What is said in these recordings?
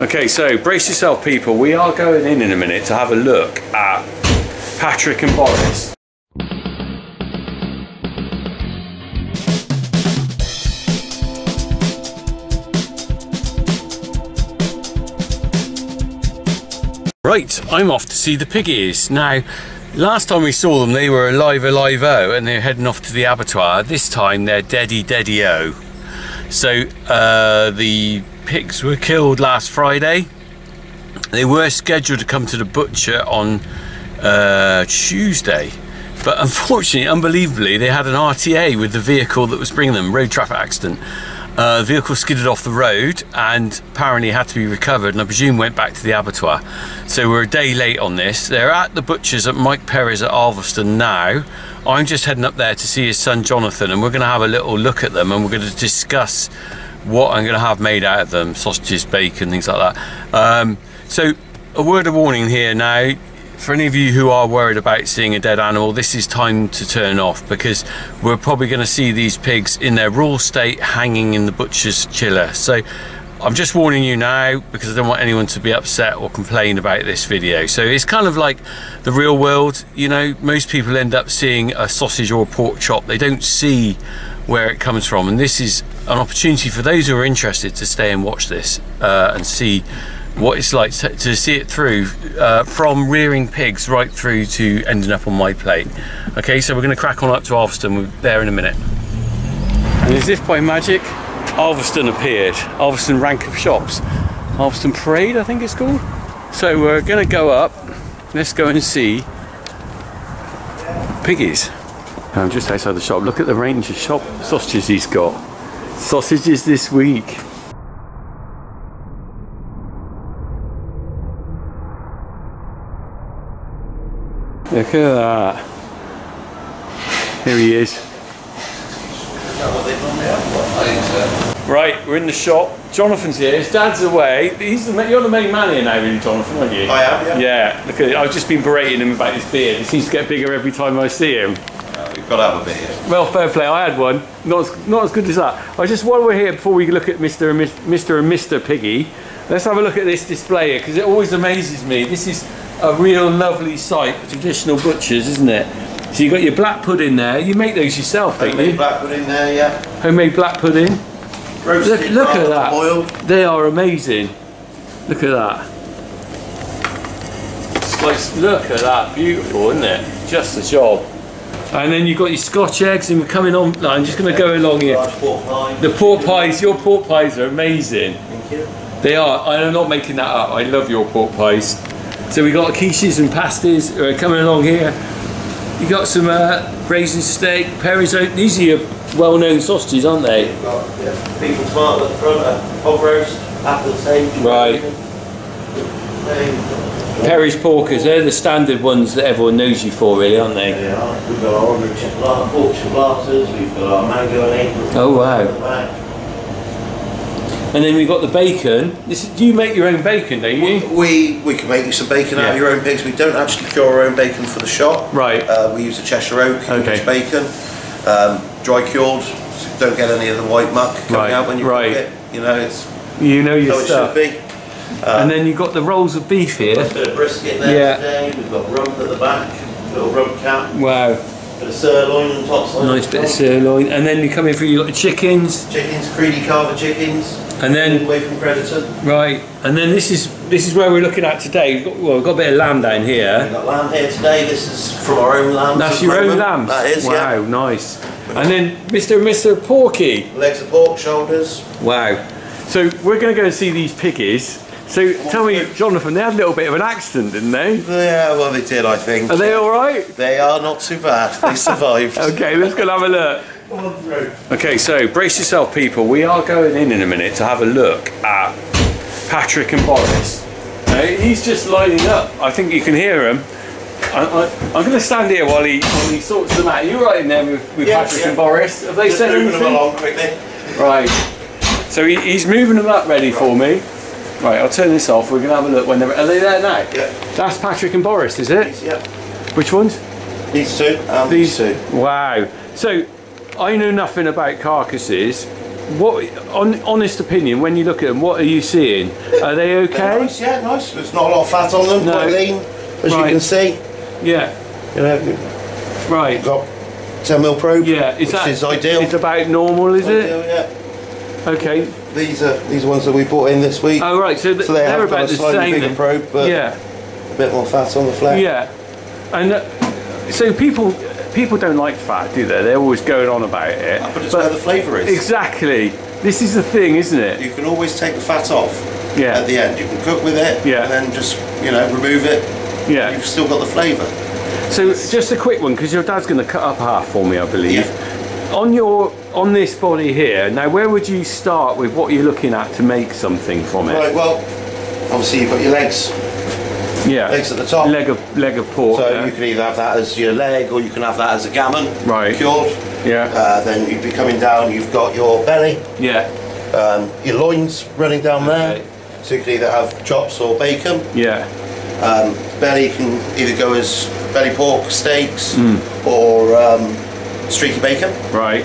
Okay, so brace yourself people, we are going in a minute to have a look at Patrick and Boris. Right, I'm off to see the piggies. Now, last time we saw them they were alive-o and they're heading off to the abattoir. This time they're deady-deady-o. So the pigs were killed last Friday. They were scheduled to come to the butcher on Tuesday, but unfortunately, unbelievably, they had an RTA with the vehicle that was bringing them, road traffic accident. The vehicle skidded off the road and apparently had to be recovered, and I presume went back to the abattoir. So we're a day late on this. They're at the butchers at Mike Perry's at Alveston now. I'm just heading up there to see his son Jonathan, and we're going to have a little look at them, and we're going to discuss what I'm going to have made out of them, sausages, bacon, things like that. So a word of warning here now. For any of you who are worried about seeing a dead animal, this is time to turn off, because we're probably going to see these pigs in their raw state hanging in the butcher's chiller. So I'm just warning you now, because I don't want anyone to be upset or complain about this video. So it's kind of like the real world, you know, most people end up seeing a sausage or a pork chop, they don't see where it comes from, and this is an opportunity for those who are interested to stay and watch this and see what it's like to see it through, from rearing pigs right through to ending up on my plate. Okay, so we're going to crack on up to Alveston. We're there in a minute. And as if by magic, Alveston appeared. Alveston rank of shops. Alveston Parade, I think it's called. So we're going to go up. Let's go and see piggies. I'm just outside the shop. Look at the range of shop sausages he's got. Sausages this week. Look at that. Here he is. Right, we're in the shop. Jonathan's here, his dad's away. You're the main man here now, really, Jonathan, aren't you? I am, yeah. Yeah, look at it. I've just been berating him about his beard. It seems to get bigger every time I see him. We've got to have a beard. Well, fair play, I had one. Not as good as that. I just, while we're here, before we look at Mr. Piggy, let's have a look at this display here, because it always amazes me. This is a real lovely sight for traditional butchers, isn't it? So you've got your black pudding there. You make those yourself, don't you? Homemade black pudding there, yeah. Homemade black pudding. Roasted, look at that. Boiled. They are amazing. Look at that. Slice. Look at that. Beautiful, isn't it? Just the job. And then you've got your Scotch eggs, and we're coming on. No, I'm just going to go along here. Pork pie. The pork pies. Your pork pies are amazing. Thank you. They are. I'm not making that up. I love your pork pies. So we got quiches and pasties coming along here. You got some raisin steak, Perry's Oak. These are your well-known sausages, aren't they? You've got, yeah, people smart at the front, hog roast, apple sage. Right. Perry's porkers, they're the standard ones that everyone knows you for, really, aren't they? They are. We've got our orange pork chiblatas, we've got our mango and apple. Oh wow. And then we've got the bacon. Do you make your own bacon, don't you? We can make you some bacon out of your own pigs. We don't actually cure our own bacon for the shop. Right. We use the Cheshire Oak bacon, dry cured. So don't get any of the white muck coming out when you cook it. You know, it's your stuff. It should be. And then you've got the rolls of beef here. A bit of brisket there today. We've got rump at the back, little rump cap. Wow. Bit of sirloin on top side. Nice bit of sirloin. And then you come in through, you've got the chickens. Chickens, creedy carver chickens. And then away from predator. Right. And then this is where we're looking at today. We've got a bit of lamb down here. We've got lamb here today. This is from our own lamb. That's your own lamb. That is. Wow, yeah. Nice. And then Mr. Porky. Legs of pork, shoulders. Wow. So we're going to go and see these piggies. So tell me, Jonathan, they had a little bit of an accident, didn't they? Yeah, well they did, I think. Are they all right? They are not too bad. They survived. Okay, let's go and have a look. Okay, so brace yourself people, we are going in a minute to have a look at Patrick and Boris. He's just lining up, I think you can hear him. I'm going to stand here while he sorts them out. You're right in there with Patrick and Boris. Have they said anything? Moving them along quickly. Right, so he's moving them up ready for me. Right, I'll turn this off, we're going to have a look when they're... Are they there now? Yeah. That's Patrick and Boris, is it? Yeah. Which ones? These two. Wow. So, I know nothing about carcasses, What, on honest opinion, when you look at them, what are you seeing? Are they okay? Nice, yeah, nice. There's not a lot of fat on them. No. Quite lean, as right. you can see. Yeah. You know, right. Got 10mm probe. Yeah, is which that, is ideal. It's about normal, is ideal, it? Yeah. Okay. These are ones that we bought in this week. Oh right, so, so they have about a slightly bigger probe, but yeah, a bit more fat on the flare. Yeah. And so people don't like fat, do they? They're always going on about it. But it's where the flavour is. Exactly. This is the thing, isn't it? You can always take the fat off yeah. at the end. You can cook with it yeah. and then just, you know, remove it. Yeah. You've still got the flavour. So just a quick one, because your dad's going to cut up half for me, I believe. Yeah. On this body here, now where would you start with what you're looking at to make something from it? Right, well, obviously you've got your legs. Yeah. Legs at the top. Leg of pork. So yeah. you can either have that as your leg, or you can have that as a gammon. Right. Cured. Yeah. Then you'd be coming down. You've got your belly. Yeah. Your loins running down okay. there. So you can either have chops or bacon. Yeah. Belly can either go as belly pork steaks or streaky bacon. Right.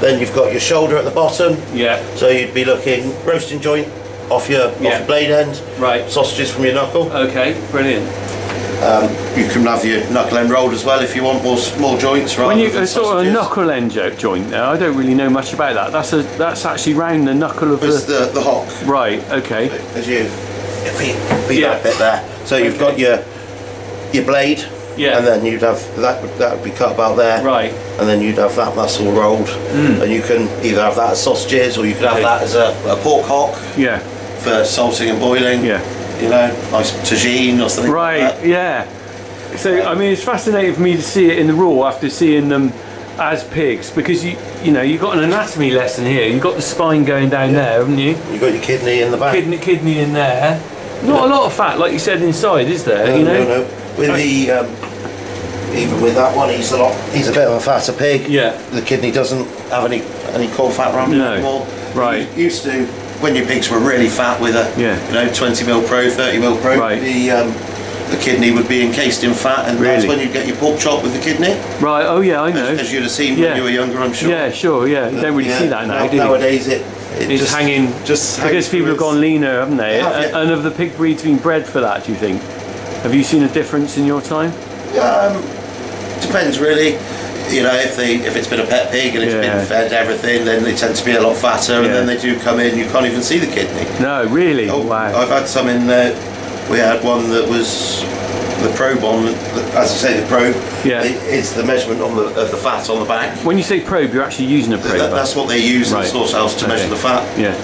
Then you've got your shoulder at the bottom. Yeah. So you'd be looking roasting joint. Off your blade end, right? Sausages from your knuckle. Okay, brilliant. You can have your knuckle end rolled as well if you want more joints. Right. When you sort of a knuckle end joint, there, I don't really know much about that. That's actually round the knuckle of the hock. Right. Okay. So, as you be yeah. that bit there. So you've okay. got your blade. Yeah. And then you'd have that would be cut about there. Right. And then you'd have that muscle rolled, and you can either have that as sausages, or you could have that as a pork hock. Yeah. For salting and boiling, yeah, you know, nice tagine or something. Right, like that. Yeah. So I mean, it's fascinating for me to see it in the raw after seeing them as pigs, because you know you've got an anatomy lesson here. You've got the spine going down yeah. there, haven't you? You've got your kidney in the back. Kidney in there. Not a lot of fat, like you said, inside, is there? No, you know, no. With the even with that one, he's a bit of a fatter pig. Yeah. The kidney doesn't have any core fat around it anymore. Right. It used to. When your pigs were really fat with a, you know, 20mm probe, 30mm probe, right. The kidney would be encased in fat, and really? That's when you'd get your pork chop with the kidney. Right. Oh yeah, I know. As you'd have seen when you were younger, I'm sure. Yeah, sure. Yeah. You don't really see that now. Nowadays, it's just hanging. Just I guess people have gone leaner, haven't they? And have the pig breeds been bred for that? Do you think? Have you seen a difference in your time? Depends really. You know, if it's been a pet pig and it's been fed everything, then they tend to be a lot fatter, and then they do come in. You can't even see the kidney. No, really. Oh, wow. I've had some in there. We had one that was the probe on. As I say, the probe. Yeah. It's the measurement on of the fat on the back. When you say probe, you're actually using a probe. That's what they use in the slaughterhouse to measure the fat. Yeah.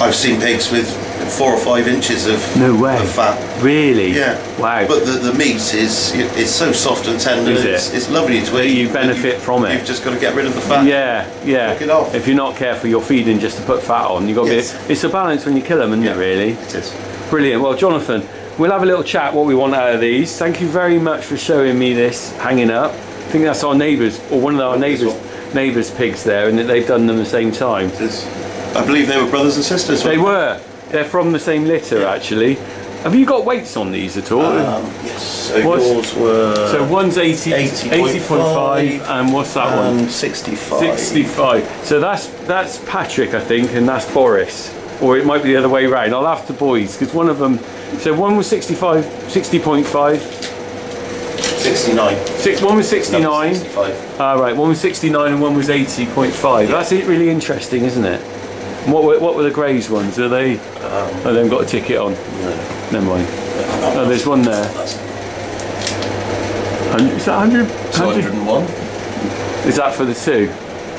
I've seen pigs with 4 or 5 inches of fat. Really? Yeah. Wow. But the meat is so soft and tender. It's lovely to eat. You benefit from it. You've just got to get rid of the fat. Yeah, yeah. Knock it off. If you're not careful, you're feeding just to put fat on. You got it's a balance when you kill them, isn't it? Really. It is. Brilliant. Well, Jonathan, we'll have a little chat what we want out of these. Thank you very much for showing me this hanging up. I think that's our neighbours or one of our neighbours' pigs there, and they've done them the same time. I believe they were brothers and sisters. They were. They're from the same litter, actually. Have you got weights on these at all? Yes. So yours were. So one's 80.5, and what's that one? 65. 65. So that's Patrick, I think, and that's Boris, or it might be the other way around. I'll have the boys because one of them. So one was 65, 60.5. 69. One was 69. 65. Right. One was 69, and one was 80.5. Yeah. That's really interesting, isn't it? What were the greys ones? Are they? Oh, they've got a ticket on. No. Never mind. Oh, there's one there. Is that 100? 201. Is that for the two?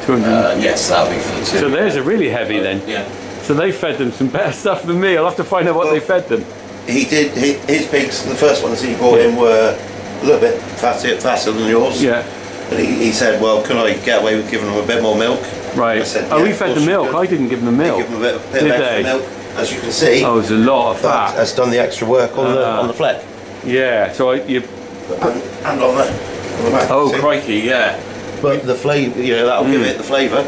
200. Yes, that'll be for the two. So theirs are really heavy then. Yeah. So they fed them some better stuff than me. I'll have to find out what they fed them. He did. His pigs, the first ones he brought in, were a little bit fatter than yours. Yeah. And he said, "Well, can I get away with giving them a bit more milk?" Right. I said, yeah, we fed the milk. I didn't give them the milk. They give them a bit of milk, as you can see. Oh, there's a lot of fat. That's done the extra work on the fleck. Yeah. So and on the back. Oh, crikey! Yeah. But the flavour, you know, that'll give it the flavour.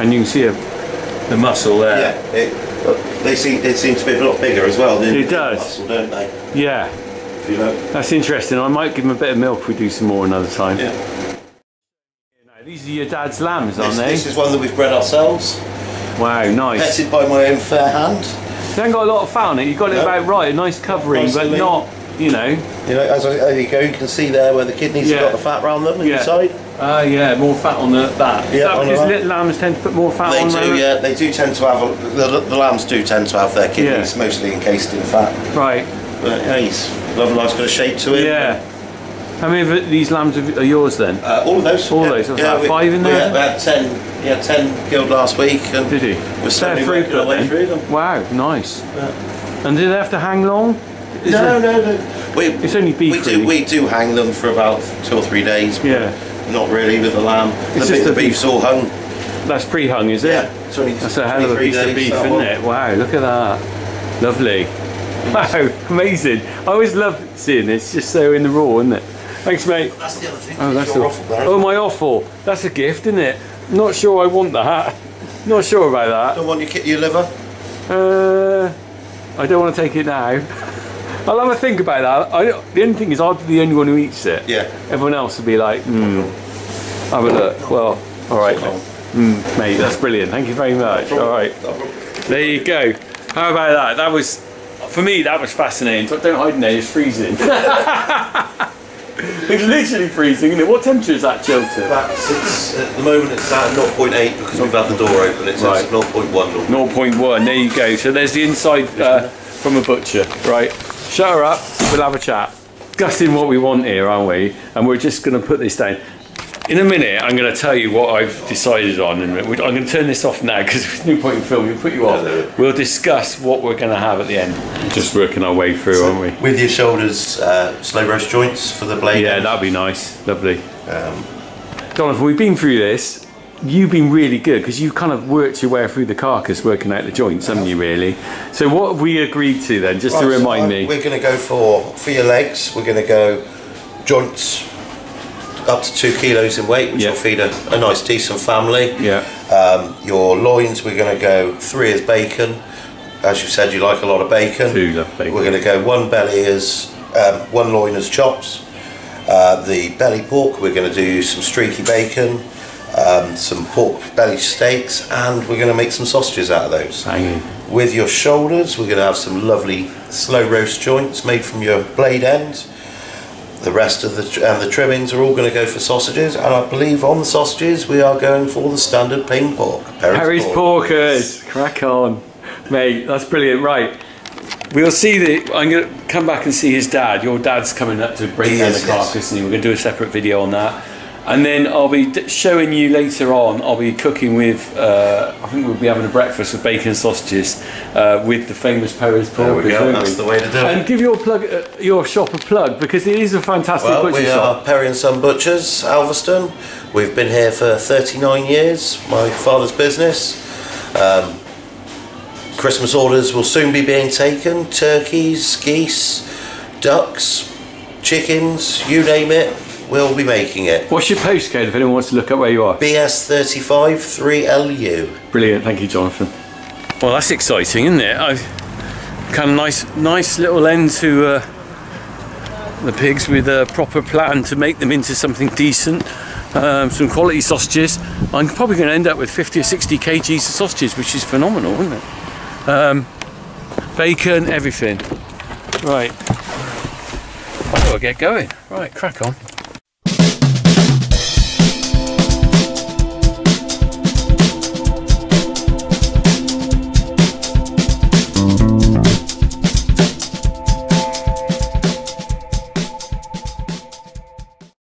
And you can see the muscle there. Yeah. It seems to be a lot bigger as well. It does. Muscle, don't they? Yeah. If you know. That's interesting. I might give them a bit of milk if we do some more another time. Yeah. These are your dad's lambs, aren't they? This is one that we've bred ourselves. Wow, nice. Petted by my own fair hand. You haven't got a lot of fat on it, you've got it about right, a nice covering, but not, you know. You know, as there you go, you can see there where the kidneys have got the fat round them on the side. Yeah, more fat on the back. Yeah, because little lambs tend to put more fat on them. They do, yeah, they do tend to have, the lambs do tend to have their kidneys mostly encased in fat. Right. But yeah, he's, lovely, nice, got a shape to it. Yeah. How many of these lambs are yours then? All of those. All those? Yeah, we, 5 in there? Yeah, we had 10, yeah, 10 killed last week. And did you? We're selling them. Wow, nice. Yeah. And do they have to hang long? No. It's only beef. We do hang them for about 2 or 3 days. Yeah. Not really with the lamb. It's the, beef's all hung. That's pre-hung, is it? Yeah. It's only, that's a hell of a piece of beef, isn't it? Wow, look at that. Lovely. Wow, amazing. I always love seeing this, it's just so in the raw, isn't it? Thanks, mate. That's the other thing. Oh, that's your offal there, my offal. That's a gift, isn't it? Not sure I want that. Not sure about that. Don't want your liver? I don't want to take it now. I'll have a think about that. The only thing is, I'll be the only one who eats it. Yeah. Everyone else will be like, have a look. Well, all right. Mate, that's brilliant. Thank you very much. All right. There you go. How about that? That was, for me, that was fascinating. But don't hide in there, it's freezing. It's literally freezing, isn't it? What temperature is that, Jonathan? At the moment it's at 0.8 because we've had the door open. It's at 0.1. 0.1, there you go. So there's the inside from a butcher. Right, shut her up, we'll have a chat. Discussing what we want here, aren't we? And we're just going to put this down. In a minute, I'm going to tell you what I've decided on. And I'm going to turn this off now because there's no point in filming. We'll put you off. No. We'll discuss what we're going to have at the end. Just working our way through, aren't we? With your shoulders, slow roast joints for the blade. Yeah, that'd be nice. Lovely. Jonathan, we've been through this. You've been really good because you've kind of worked your way through the carcass, working out the joints, haven't you, really? So what have we agreed to then, just to remind me? We're going to go for your legs, we're going to go joints up to 2 kilos in weight, which will feed a nice, decent family. Yeah. Your loins, we're going to go 3 as bacon. As you said, you like a lot of bacon. 2 love bacon. We're going to go 1 belly as, 1 loin as chops. The belly pork, we're going to do some streaky bacon. Some pork belly steaks, and we're going to make some sausages out of those. With your shoulders, we're going to have some lovely slow roast joints made from your blade end. The rest of the trimmings are all going to go for sausages, and I believe on the sausages we are going for the standard plain pork. Perry's porkers, crack on, mate. That's brilliant, right? We'll see the. I'm going to come back and see his dad. Your dad's coming up to break down the carcass, and we're going to do a separate video on that. And then I'll be showing you later on, I'll be cooking with, I think we'll be having a breakfast with bacon and sausages with the famous Perry's porkers. That's the way to do it. And give your plug, your shop a plug, because it is a fantastic butcher shop. We are Perry and Son Butchers, Alveston. We've been here for 39 years, my father's business. Christmas orders will soon be being taken, turkeys, geese, ducks, chickens, you name it. We'll be making it. What's your postcode if anyone wants to look up where you are? BS35 3LU. Brilliant, thank you, Jonathan. Well, that's exciting, isn't it? I've kind of nice little end to the pigs with a proper plan to make them into something decent. Some quality sausages. I'm probably going to end up with 50 or 60 kgs of sausages, which is phenomenal, isn't it? Bacon, everything. Right. I've got to get going. Right, crack on.